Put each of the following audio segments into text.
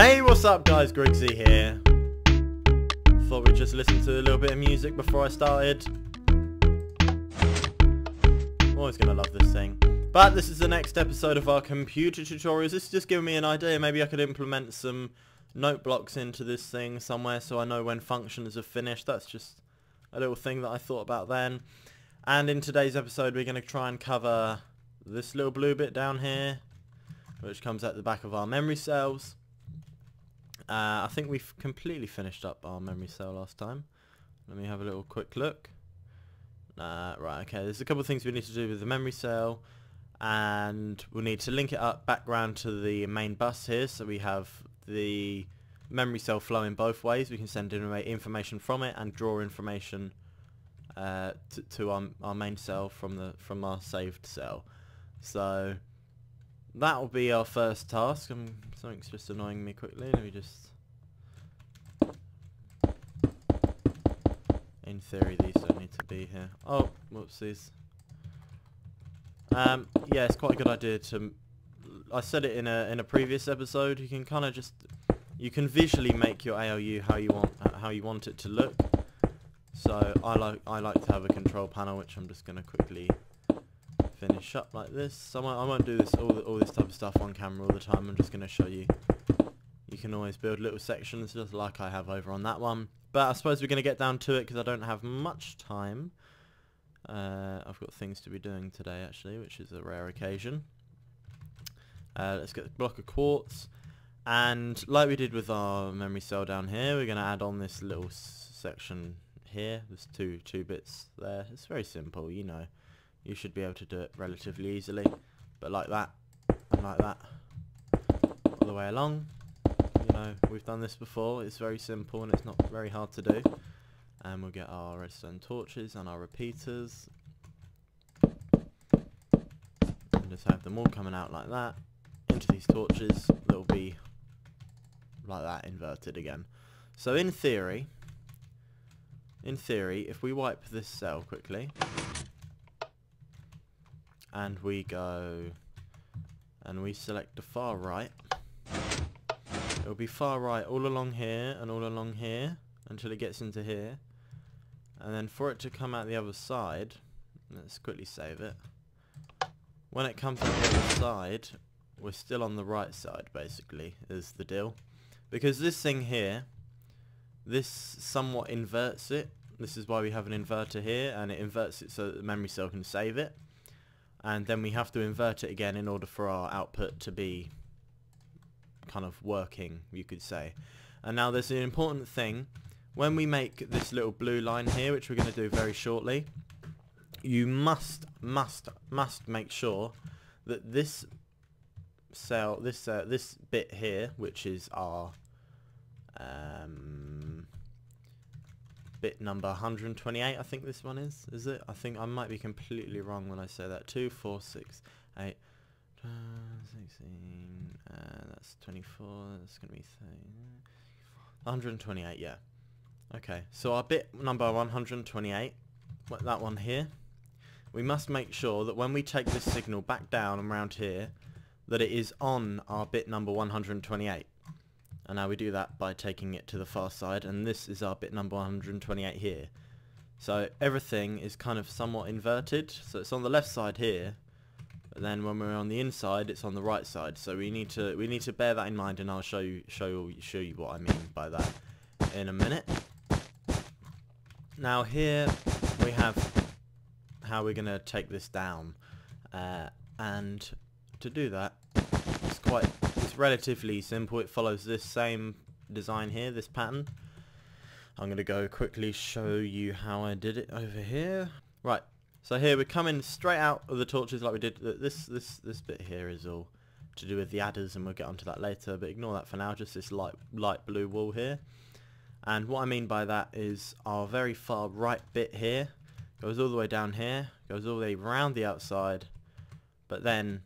Hey, what's up guys, Griggzy here. Thought we'd just listen to a little bit of music before I started. Always gonna love this thing. But this is the next episode of our computer tutorials. This is just giving me an idea. Maybe I could implement some note blocks into this thing somewhere so I know when functions are finished. That's just a little thing that I thought about then. And in today's episode we're going to try and cover this little blue bit down here, which comes at the back of our memory cells. I think we've completely finished up our memory cell last time. Let me have a little quick look. Right, okay, there's a couple of things we need to do with the memory cell, and we'll need to link it up background to the main bus here, so we have the memory cell flowing both ways. We can send in information from it and draw information to our main cell from our saved cell. So that will be our first task. Something's just annoying me quickly. Let me just... In theory, these don't need to be here. Oh, whoopsies. Yeah, it's quite a good idea to... I said it in a previous episode. You can kind of just... You can visually make your ALU how you want it to look. So I like to have a control panel, which I'm just going to quickly finish up like this. So I won't do this all this type of stuff on camera all the time. I'm just going to show you. You can always build little sections, just like I have over on that one. But I suppose we're going to get down to it because I don't have much time. I've got things to be doing today actually, which is a rare occasion. Let's get a block of quartz, and like we did with our memory cell down here, we're going to add on this little section here. There's two bits there. It's very simple, you know. You should be able to do it relatively easily, but like that and like that all the way along. You know, we've done this before. It's very simple and it's not very hard to do. And we'll get our redstone torches and our repeaters and just have them all coming out like that into these torches. They'll be like that, inverted again. So in theory, if we wipe this cell quickly and we go and we select the far right, it'll be far right all along here and all along here until it gets into here, and then for it to come out the other side, let's quickly save it. When it comes out the other side, we're still on the right side, basically, is the deal. Because this thing here, this somewhat inverts it. This is why we have an inverter here, and it inverts it so that the memory cell can save it. And then we have to invert it again in order for our output to be kind of working, you could say. And now there's an important thing. When we make this little blue line here, which we're going to do very shortly, you must make sure that this cell, this bit here, which is our bit number 128, I think this one is it? I think I might be completely wrong when I say that. 2, 4, 6, 8, 16, that's 24, that's going to be 30, 128, yeah. Okay, so our bit number 128, that one here, we must make sure that when we take this signal back down and round here, that it is on our bit number 128. And now we do that by taking it to the far side, and this is our bit number 128 here. So everything is kind of somewhat inverted, so it's on the left side here, but then when we're on the inside it's on the right side. So we need to bear that in mind, and I'll show you what I mean by that in a minute. Now here we have how we're going to take this down, and to do that, it's relatively simple. It follows this same design here, this pattern. I'm going to go quickly show you how I did it over here. Right, so here we're coming straight out of the torches like we did. This bit here is all to do with the adders, and we'll get onto that later, but ignore that for now. Just this light blue wall here, and what I mean by that is our very far right bit here goes all the way down here, goes all the way round the outside, but then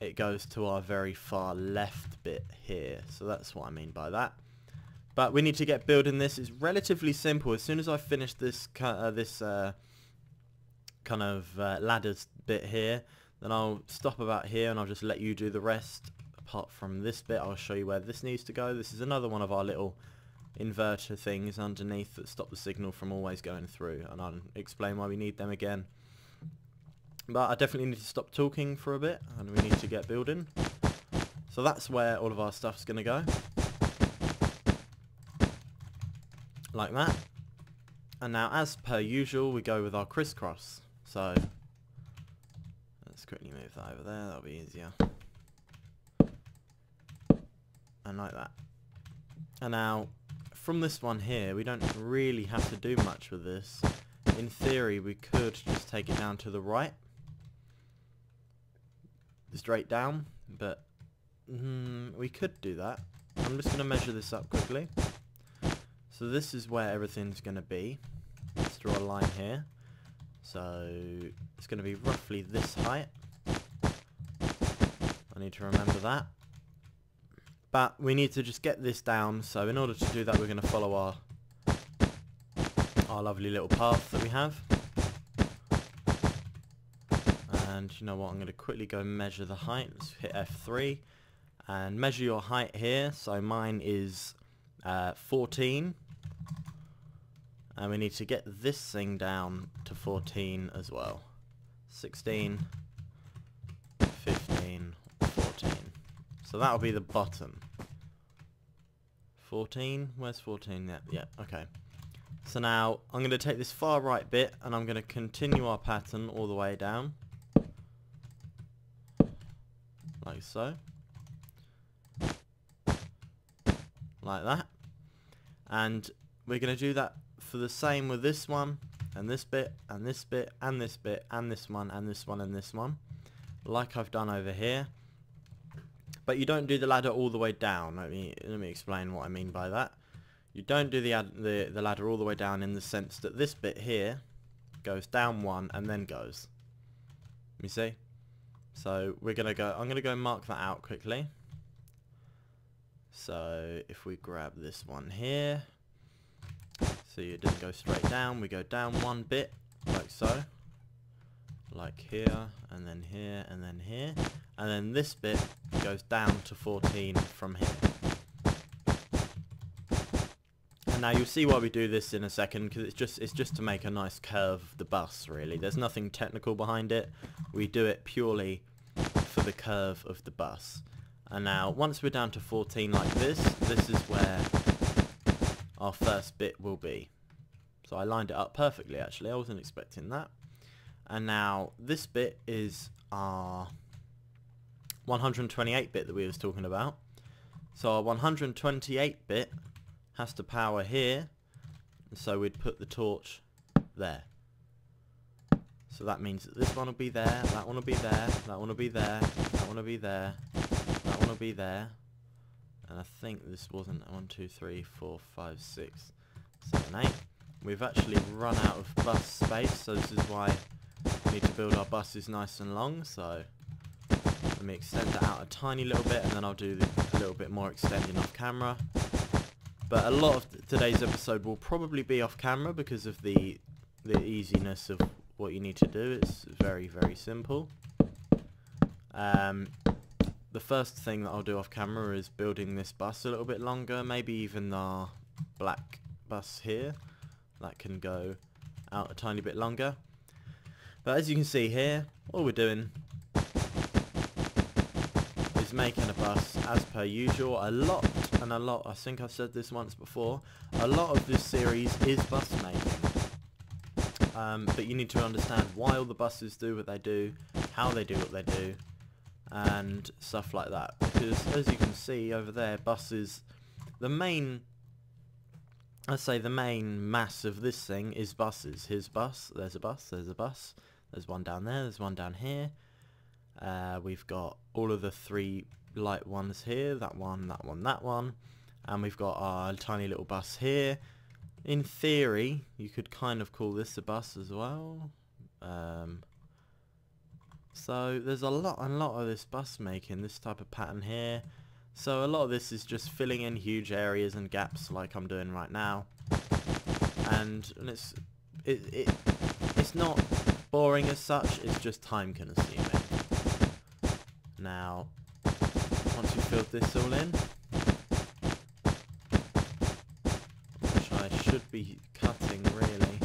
it goes to our very far left bit here. So that's what I mean by that. But we need to get building this. It's relatively simple. As soon as I finish this kind of ladders bit here, then I'll stop about here and I'll just let you do the rest apart from this bit, I'll show you where this needs to go. This is another one of our little inverter things underneath that stop the signal from always going through, and I'll explain why we need them again. But I definitely need to stop talking for a bit, and we need to get building. So that's where all of our stuff's going to go. Like that. And now, as per usual, we go with our crisscross. So let's quickly move that over there, that'll be easier. And like that. And now, from this one here, we don't really have to do much with this. In theory, we could just take it down to the right. Straight down, but we could do that. I'm just going to measure this up quickly. So this is where everything's going to be. Let's draw a line here. So it's going to be roughly this height. I need to remember that. But we need to just get this down. So in order to do that, we're going to follow our lovely little path that we have. And you know what, I'm going to quickly go measure the height. Let's hit F3 and measure your height here. So mine is 14, and we need to get this thing down to 14 as well. 16, 15, 14. So that'll be the bottom. 14, where's 14? Yeah, okay. So now I'm going to take this far right bit and I'm going to continue our pattern all the way down. Like so. Like that. And we're going to do that for the same with this one, and this bit, and this bit, and this bit, and this one, and this one, and this one. Like I've done over here. But you don't do the ladder all the way down. Let me explain what I mean by that. You don't do the ladder all the way down in the sense that this bit here goes down one and then goes. You see? So we're going to go, I'm going to go mark that out quickly. So if we grab this one here, so it doesn't go straight down, we go down one bit, like so, like here, and then here, and then here, and then this bit goes down to 14 from here. And now you'll see why we do this in a second, because it's just to make a nice curve of the bus, really. There's nothing technical behind it, we do it purely for the curve of the bus. And now, once we're down to 14 like this, this is where our first bit will be. So I lined it up perfectly, actually. I wasn't expecting that. And now, this bit is our 128 bit that we was talking about. So our 128 bit has to power here, so we'd put the torch there. So that means that this one will be there, that one will be there, that one will be there, that one will be there. Will be there, and I think this wasn't 1, 2, 3, 4, 5, 6, 7, 8. We've actually run out of bus space, so this is why we need to build our buses nice and long. So let me extend that out a tiny little bit, and then I'll do a little bit more extending off camera. But a lot of today's episode will probably be off camera because of the easiness of what you need to do. It's very, very simple. The first thing that I'll do off camera is building this bus a little bit longer, maybe even our black bus here. That can go out a tiny bit longer. But as you can see here, all we're doing is making a bus as per usual. A lot, I think I've said this once before, a lot of this series is bus making. But you need to understand why all the buses do what they do, how they do what they do, and stuff like that, because as you can see over there, buses, the main mass of this thing is buses. Here's a bus, there's a bus, there's a bus, there's one down there, there's one down here. We've got all of the three light ones here, that one, that one, that one, and we've got our tiny little bus here. In theory, you could kind of call this a bus as well. So there's a lot of this bus making, this type of pattern here. So a lot of this is just filling in huge areas and gaps like I'm doing right now. And it's not boring as such, it's just time consuming. Now, once we've filled this all in, which I should be cutting really,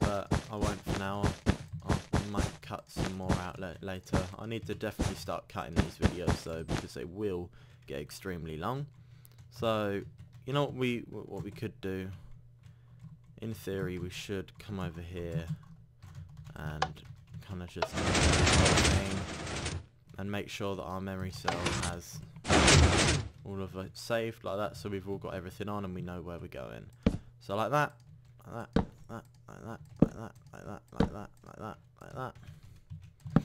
but I won't for now. I might cut some more out later. I need to definitely start cutting these videos though, because they will get extremely long. So you know what we could do. In theory, we should come over here and kind of just do the whole thing and make sure that our memory cell has all of it saved like that, so we've all got everything on and we know where we're going. So like that, like that, like that, like that, like that, like that, like that, like that.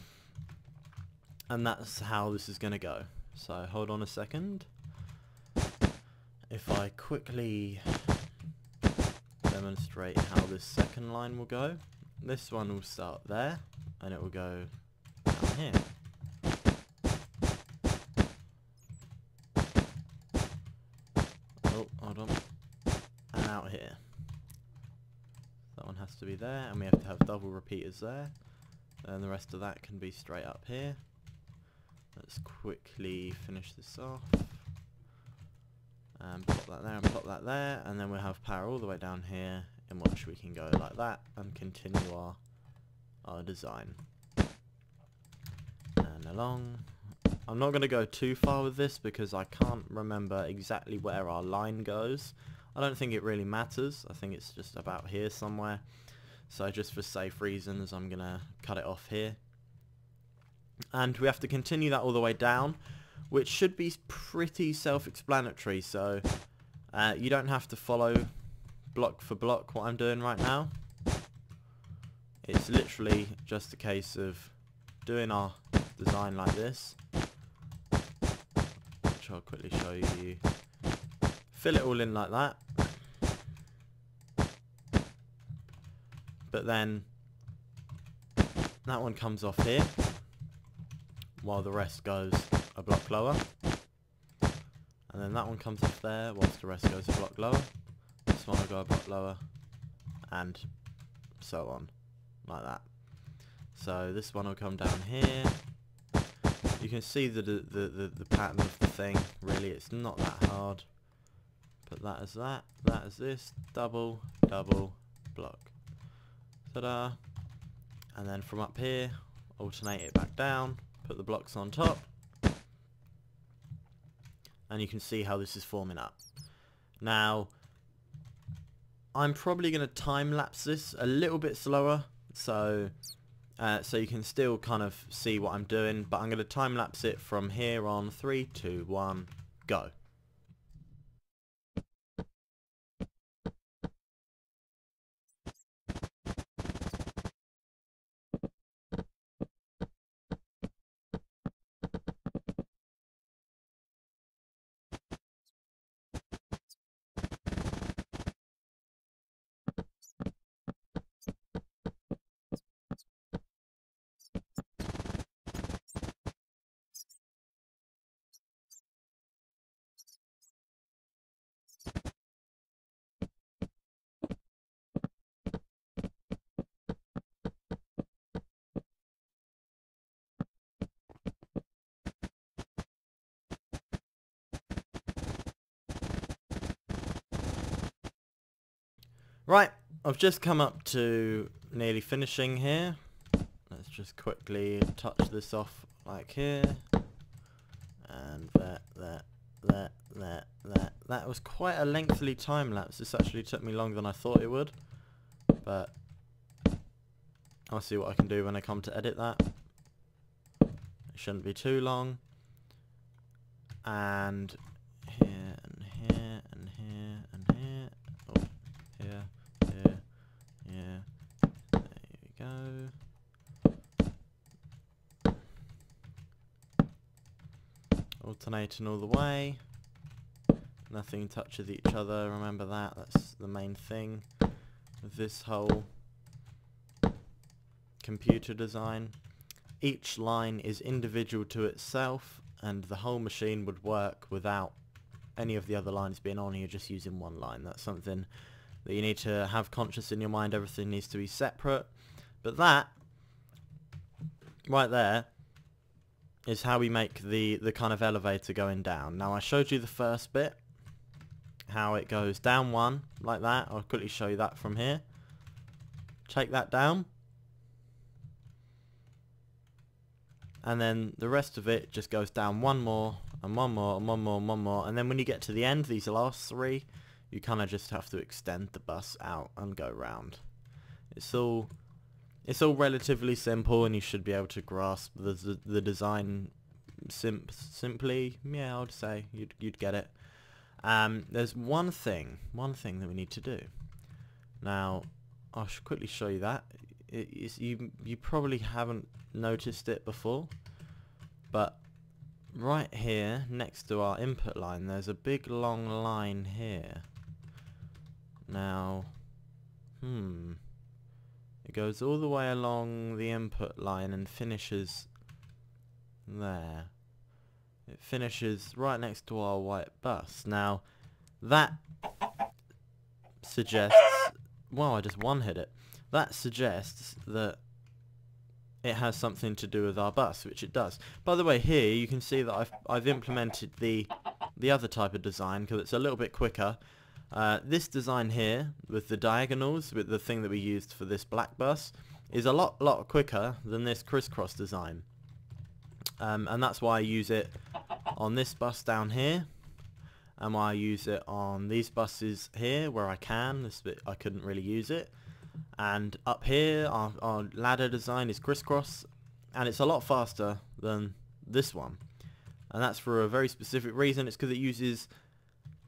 And that's how this is going to go. So hold on a second. If I quickly demonstrate how this second line will go. This one will start there and it will go down here. Oh, hold on. And out here. That one has to be there, and we have to have double repeaters there. And the rest of that can be straight up here. Let's quickly finish this off. And pop that there and pop that there, and then we'll have power all the way down here, in which we can go like that and continue our design. And along. I'm not going to go too far with this because I can't remember exactly where our line goes. I don't think it really matters. I think it's just about here somewhere. So just for safe reasons I'm going to cut it off here. And we have to continue that all the way down, which should be pretty self-explanatory, so you don't have to follow block for block what I'm doing right now. It's literally just a case of doing our design like this, which I'll quickly show you. Fill it all in like that, but then that one comes off here while the rest goes a block lower, and then that one comes up there whilst the rest goes a block lower, this one will go a block lower, and so on like that. So this one will come down here. You can see the pattern of the thing, really. It's not that hard, but that is this double double block, ta-da. And then from up here alternate it back down, put the blocks on top. And you can see how this is forming up. Now, I'm probably going to time-lapse this a little bit slower, so you can still kind of see what I'm doing, but I'm going to time-lapse it from here on. 3, 2, 1, go. Right, I've just come up to nearly finishing here. Let's just quickly touch this off like here. And that. That was quite a lengthy time lapse. This actually took me longer than I thought it would. But I'll see what I can do when I come to edit that. It shouldn't be too long. And here and here and here and here. Oh. Yeah, there we go. Alternating all the way. Nothing touches each other, remember that, that's the main thing with this whole computer design. Each line is individual to itself, and the whole machine would work without any of the other lines being on. You're just using one line. That's something that you need to have conscious in your mind. Everything needs to be separate. But that right there is how we make the kind of elevator going down. Now I showed you the first bit, how it goes down one like that. I'll quickly show you that from here. Take that down, and then the rest of it just goes down one more and one more and one more and one more, and then when you get to the end, these last three, you kind of just have to extend the bus out and go round. It's all relatively simple, and you should be able to grasp the design simply. Yeah, I'd say you'd get it. There's one thing that we need to do. Now, I'll quickly show you that. You probably haven't noticed it before, but right here next to our input line, there's a big long line here. Now, it goes all the way along the input line and finishes there. It finishes right next to our white bus. Now, that suggests... Wow, I just one-hit it. That suggests that it has something to do with our bus, which it does. By the way, here you can see that I've implemented the other type of design because it's a little bit quicker. This design here, with the diagonals, with the thing that we used for this black bus, is a lot quicker than this crisscross design. And that's why I use it on this bus down here, and why I use it on these buses here where I can. This bit I couldn't really use it. And up here, our ladder design is crisscross, and it's a lot faster than this one. And that's for a very specific reason. It's because it uses...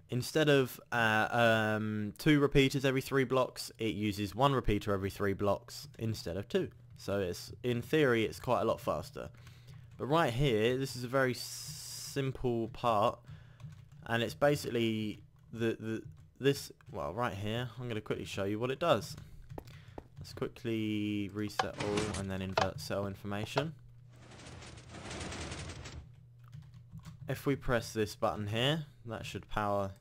Instead of 2 repeaters every 3 blocks, it uses 1 repeater every 3 blocks instead of 2. So it's, in theory, it's quite a lot faster. But right here, this is a very simple part, and it's basically well, right here, I'm going to quickly show you what it does. Let's quickly reset all and then invert cell information. If we press this button here, that should power.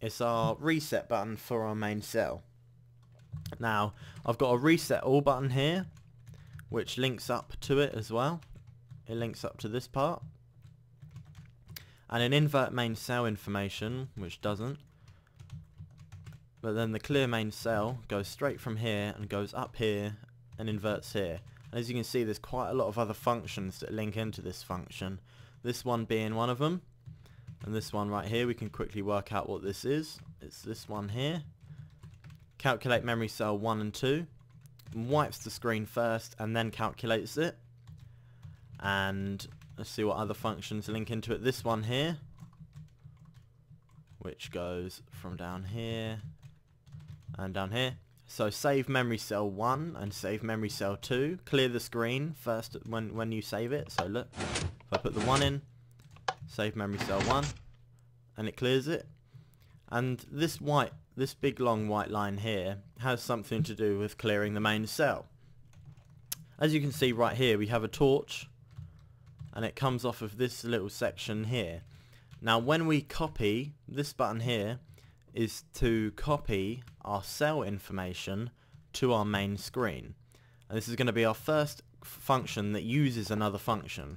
It's our reset button for our main cell. Now, I've got a reset all button here, which links up to it as well. It links up to this part. And an invert main cell information, which doesn't. But then the clear main cell goes straight from here and goes up here and inverts here. As you can see, there's quite a lot of other functions that link into this function. This one being one of them, and this one right here, we can quickly work out what this is. It's this one here. Calculate memory cell 1 and 2. And wipes the screen first and then calculates it. And let's see what other functions link into it. This one here, which goes from down here and down here. So save memory cell 1 and save memory cell 2. Clear the screen first when you save it. So look, if I put the 1 in, save memory cell 1, and it clears it. And this big long white line here has something to do with clearing the main cell. As you can see right here, we have a torch, and it comes off of this little section here. Now when we copy, this button here is to copy our cell information to our main screen. And this is going to be our first function that uses another function.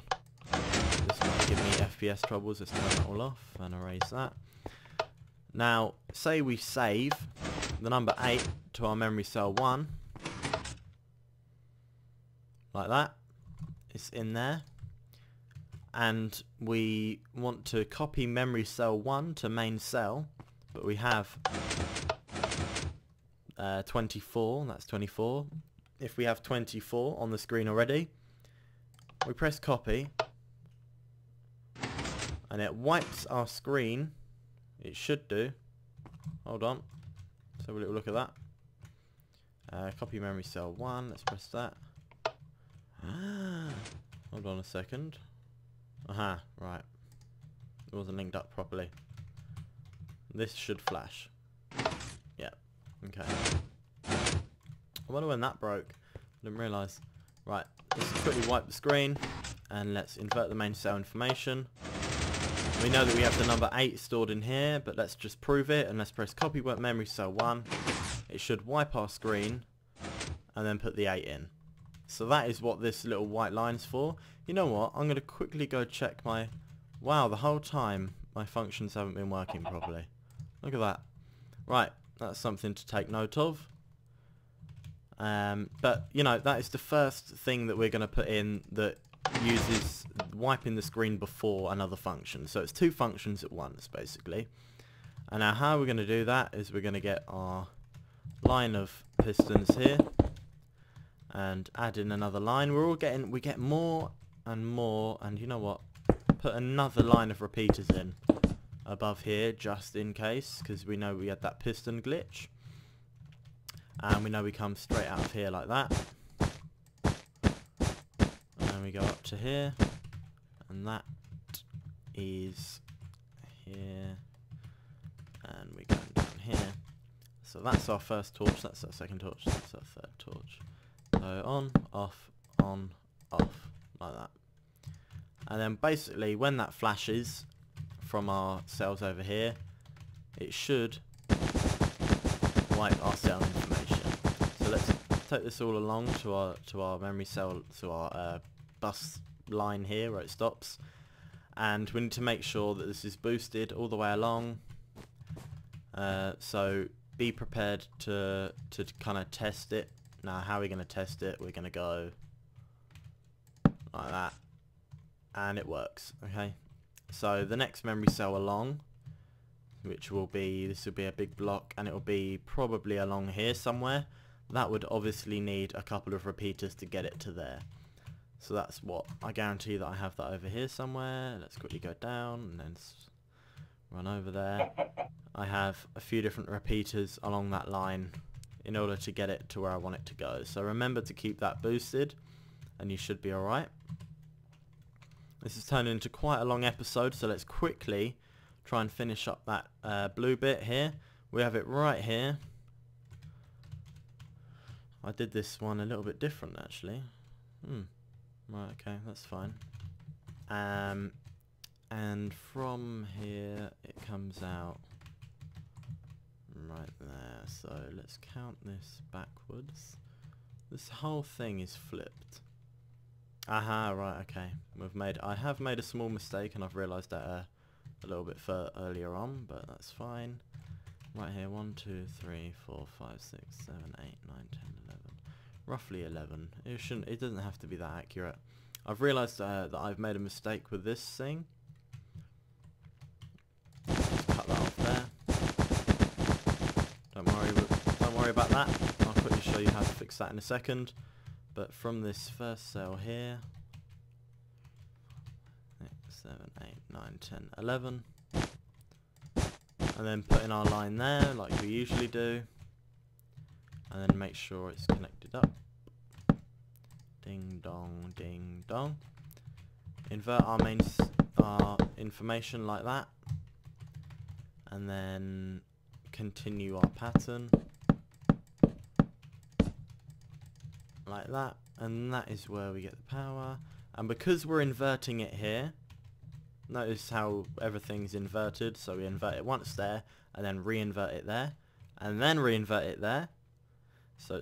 This might give me FPS troubles. Let's turn that all off and erase that. Now, say we save the number 8 to our memory cell 1. Like that. It's in there. And we want to copy memory cell 1 to main cell. But we have 24, that's 24. If we have 24 on the screen already, we press copy, and it wipes our screen. It should do. Hold on. Let's have a little look at that. Copy memory cell 1. Let's press that. Hold on a second. Aha, right. It wasn't linked up properly. This should flash. Yeah. Okay. I wonder when that broke. I didn't realise. Right. Let's quickly wipe the screen. And let's invert the main cell information. We know that we have the number 8 stored in here. But let's just prove it. And let's press copy memory cell 1. It should wipe our screen. And then put the 8 in. So that is what this little white line's for. You know what, I'm going to quickly go check my... Wow, the whole time my functions haven't been working properly. Look at that. Right, that's something to take note of. But, you know, that is the first thing that we're going to put in that uses wiping the screen before another function. So it's two functions at once, basically. And now how we're going to do that is we're going to get our line of pistons here and add in another line. We get more and more, and you know what? Put another line of repeaters in above here just in case, because we know we had that piston glitch. And we know we come straight out of here like that. And we go up to here. And that is here. And we go down here. So that's our first torch, that's our second torch, that's our third torch. So on, off, like that. And then basically when that flashes from our cells over here, it should wipe our cell information. So let's take this all along to our memory cell, to our bus line here where it stops, and we need to make sure that this is boosted all the way along. So be prepared to kind of test it. Now how are we going to test it? We're going to go like that, and it works. Okay, so the next memory cell along, which will be, this will be a big block, and it will be probably along here somewhere. That would obviously need a couple of repeaters to get it to there. So that's what, I guarantee that I have that over here somewhere. Let's quickly go down and then run over there. I have a few different repeaters along that line in order to get it to where I want it to go. So remember to keep that boosted and you should be alright. This is turning into quite a long episode, so let's quickly try and finish up that blue bit here. We have it right here. I did this one a little bit different actually. Right, okay, that's fine. And from here it comes out right there. So let's count this backwards. This whole thing is flipped. Aha, right, okay. I have made a small mistake, and I've realised that a little bit earlier on, but that's fine. Right here, 1, 2, 3, 4, 5, 6, 7, 8, 9, 10, 11. Roughly 11. It doesn't have to be that accurate. I've realised that I've made a mistake with this thing. Just cut that off there. Don't worry about that. I'll quickly show you how to fix that in a second. But from this first cell here, 7, 8, 9, 10, 11, and then put in our line there like we usually do, and then make sure it's connected up. Ding dong, ding dong. Invert our information like that, and then continue our pattern like that, and that is where we get the power. And because we're inverting it here, notice how everything's inverted. So we invert it once there, and then re-invert it there, and then re-invert it there. So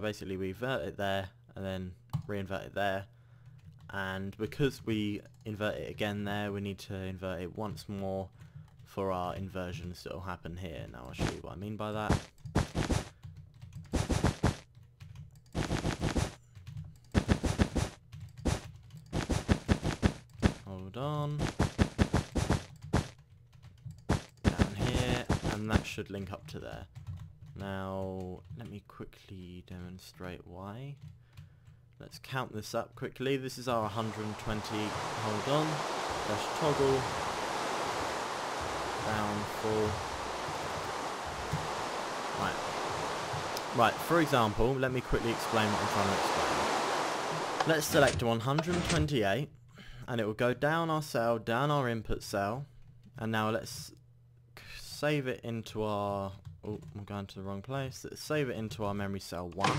basically we invert it there, and then re-invert it there. And because we invert it again there, we need to invert it once more for our inversions that will happen here. Now I'll show you what I mean by that. On down here, and that should link up to there. Now let me quickly demonstrate why. Let's count this up quickly. This is our 120. Hold on, dash toggle down 4. Right, for example, let me quickly explain what I'm trying to explain. Let's select 128, and it will go down our cell, down our input cell. And now let's save it into our... Oh, I'm going to the wrong place. Let's save it into our memory cell 1.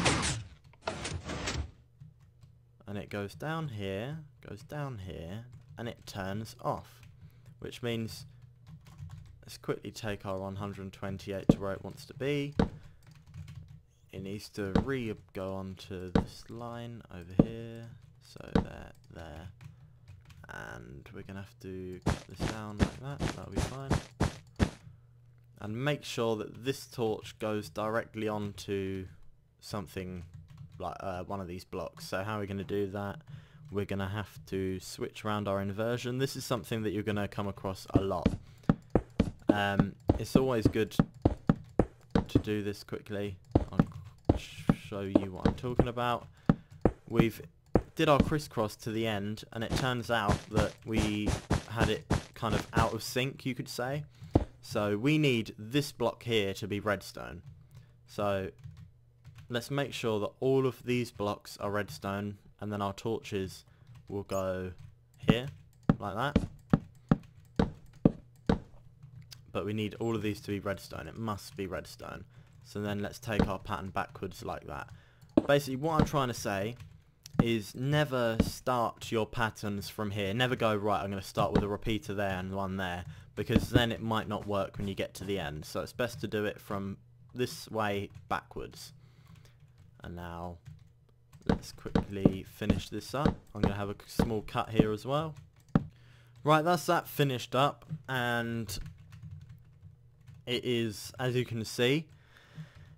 And it goes down here, and it turns off. Which means, let's quickly take our 128 to where it wants to be. it needs to go onto this line over here, so there, and we're going to have to cut this down like that, that'll be fine. And make sure that this torch goes directly onto something like one of these blocks. So how are we going to do that? We're going to have to switch around our inversion. This is something that you're going to come across a lot. It's always good to do this quickly. I'll show you what I'm talking about. We've did our crisscross to the end, and it turns out that we had it kind of out of sync, you could say. So we need this block here to be redstone. So let's make sure that all of these blocks are redstone, and then our torches will go here, like that. But we need all of these to be redstone. It must be redstone. So then let's take our pattern backwards like that. Basically what I'm trying to say is never start your patterns from here. Never go, right, I'm going to start with a repeater there and one there, because then it might not work when you get to the end. So it's best to do it from this way backwards. And now let's quickly finish this up. I'm going to have a small cut here as well. Right, that's that finished up, and it is, as you can see,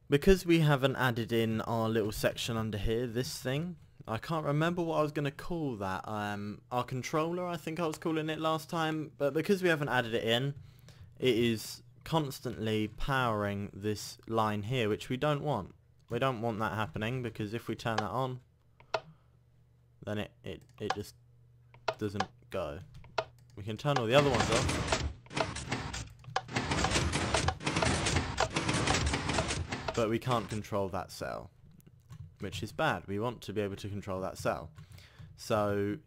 because we haven't added in our little section under here, this thing, I can't remember what I was going to call that, our controller I think I was calling it last time, but because we haven't added it in, it is constantly powering this line here, which we don't want. We don't want that happening, because if we turn that on, then it just doesn't go. We can turn all the other ones off, but we can't control that cell, which is bad. We want to be able to control that cell. So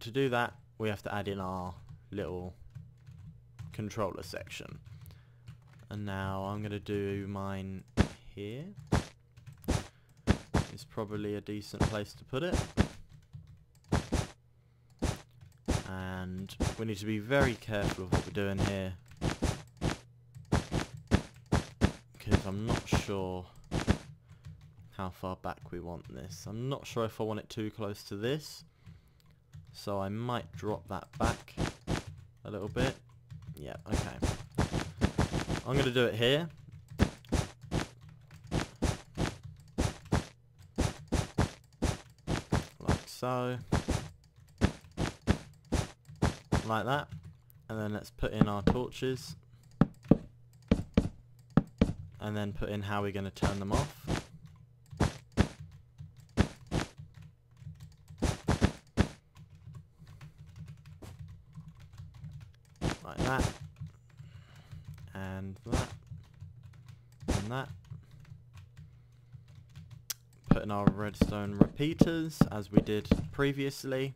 to do that, we have to add in our little controller section. And now I'm going to do mine here. It's probably a decent place to put it. And we need to be very careful of what we're doing here, because I'm not sure how far back we want this. I'm not sure if I want it too close to this, so I might drop that back a little bit. Yeah, okay. I'm going to do it here. Like so. Like that. And then let's put in our torches. And then put in how we're going to turn them off. Redstone repeaters, as we did previously.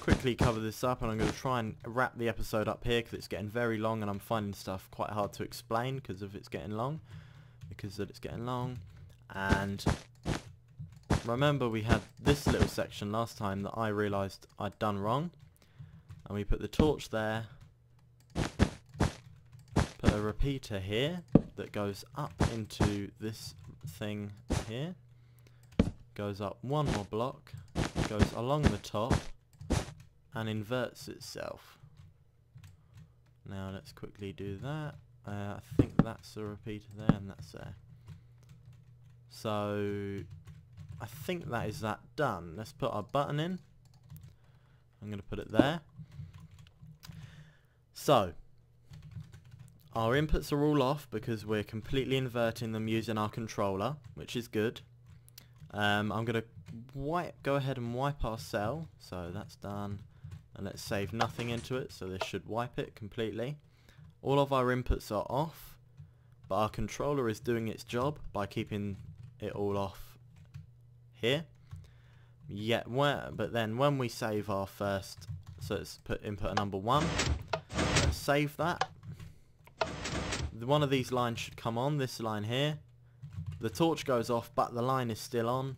Quickly cover this up, and I'm going to try and wrap the episode up here, because it's getting very long and I'm finding stuff quite hard to explain because it's getting long. And remember, we had this little section last time that I realized I'd done wrong, and we put the torch there, put a repeater here that goes up into this thing here, goes up one more block, goes along the top, and inverts itself. Now let's quickly do that. I think that's a repeater there, and that's there. So I think that is that done. Let's put our button in. I'm going to put it there. So our inputs are all off because we're completely inverting them using our controller, which is good. I'm going to go ahead and wipe our cell, so that's done, and let's save nothing into it, so this should wipe it completely. All of our inputs are off, but our controller is doing its job by keeping it all off here. Yet, but then when we save our first, so let's put input number 1, let's save that. One of these lines should come on, this line here. The torch goes off, but the line is still on.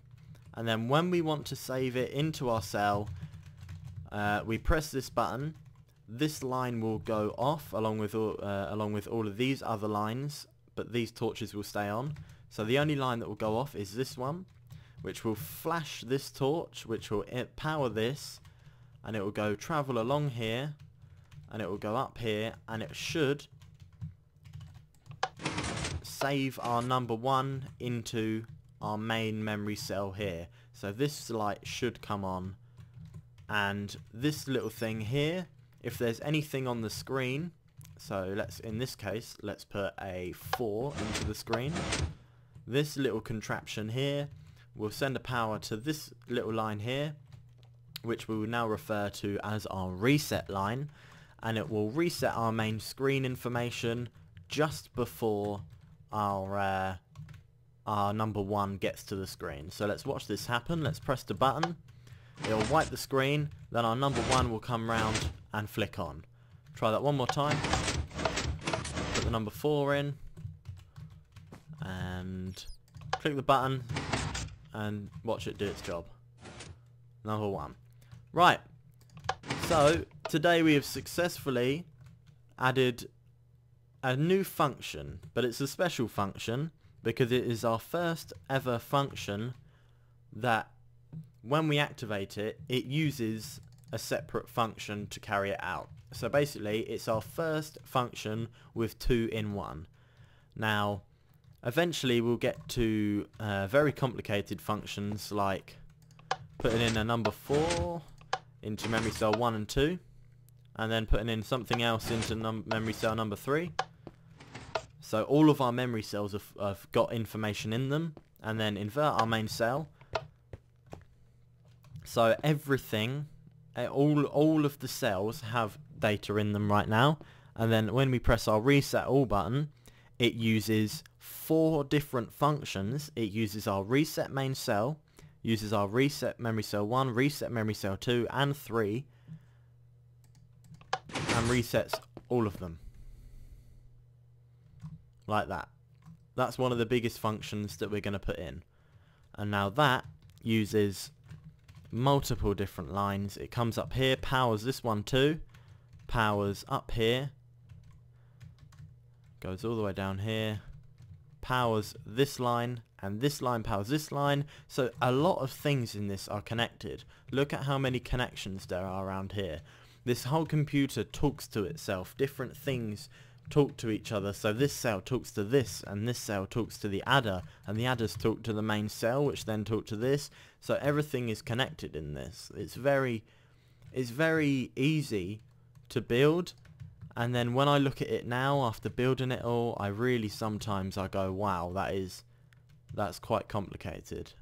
And then when we want to save it into our cell, we press this button. This line will go off along with all of these other lines, but these torches will stay on. So the only line that will go off is this one, which will flash this torch, which will power this, and it will go travel along here, and it will go up here, and it should save our number one into our main memory cell here. So this light should come on, and this little thing here, if there's anything on the screen, so let's, in this case, let's put a 4 into the screen. This little contraption here will send a power to this little line here, which we will now refer to as our reset line, and it will reset our main screen information just before our number one gets to the screen. So let's watch this happen. Let's press the button. It'll wipe the screen, then our number one will come round and flick on. Try that one more time. Put the number 4 in and click the button and watch it do its job. Number one. Right, so today we have successfully added a new function, but it's a special function because it is our first ever function that when we activate it, it uses a separate function to carry it out. So basically it's our first function with 2 in 1. Now eventually we'll get to very complicated functions like putting in a number 4 into memory cell 1 and 2, and then putting in something else into memory cell number 3. So all of our memory cells have got information in them, and then invert our main cell. So everything, all of the cells have data in them right now, and then when we press our reset all button, it uses 4 different functions. It uses our reset main cell, uses our reset memory cell 1, reset memory cell 2 and 3, and resets all of them. Like that. That's one of the biggest functions that we're going to put in. And now that uses multiple different lines. It comes up here, powers this one too, powers up here, goes all the way down here, powers this line, and this line powers this line. So a lot of things in this are connected. Look at how many connections there are around here. This whole computer talks to itself. Different things talk to each other. So this cell talks to this, and this cell talks to the adder, and the adders talk to the main cell, which then talk to this. So everything is connected in this. It's very easy to build. And then when I look at it now, after building it all, I really sometimes I go, wow, that's quite complicated.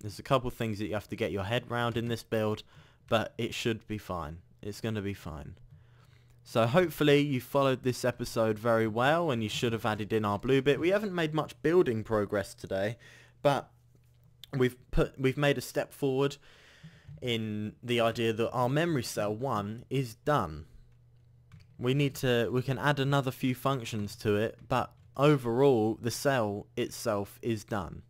There's a couple of things that you have to get your head round in this build, but it should be fine. It's going to be fine. So hopefully you followed this episode very well, and you should have added in our blue bit. We haven't made much building progress today, but we've made a step forward in the idea that our memory cell 1 is done. We can add another few functions to it, but overall the cell itself is done.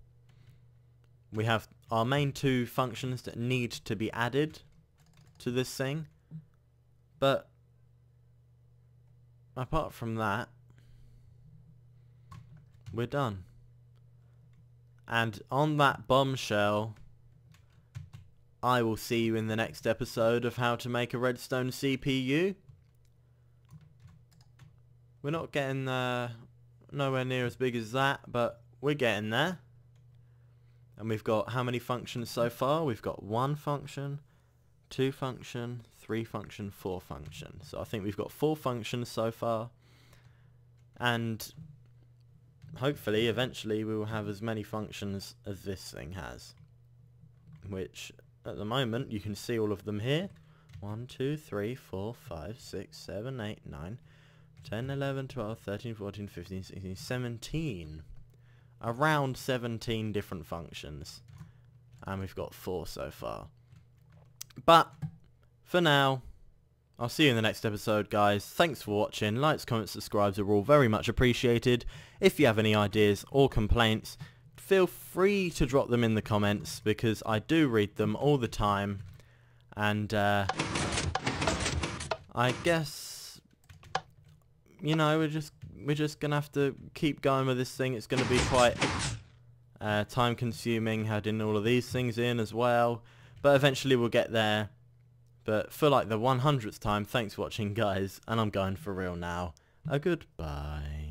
We have our main 2 functions that need to be added to this thing, but apart from that, we're done. And on that bombshell, I will see you in the next episode of how to make a redstone CPU. We're not getting nowhere near as big as that, but we're getting there. And we've got how many functions so far? We've got 1 function, 2 function, 3 function, 4 function. So I think we've got 4 functions so far. And hopefully, eventually, we will have as many functions as this thing has. Which, at the moment, you can see all of them here. 1, 2, 3, 4, 5, 6, 7, 8, 9, 10, 11, 12, 13, 14, 15, 16, 17. Around 17 different functions. And we've got 4 so far. But for now, I'll see you in the next episode, guys. Thanks for watching. Likes, comments, subscribes are all very much appreciated. If you have any ideas or complaints, feel free to drop them in the comments, because I do read them all the time. And I guess, you know, we're just we're just gonna have to keep going with this thing. It's gonna be quite time consuming adding all of these things in as well, but eventually we'll get there. But for like the 100th time, thanks for watching guys, and I'm going for real now. Goodbye.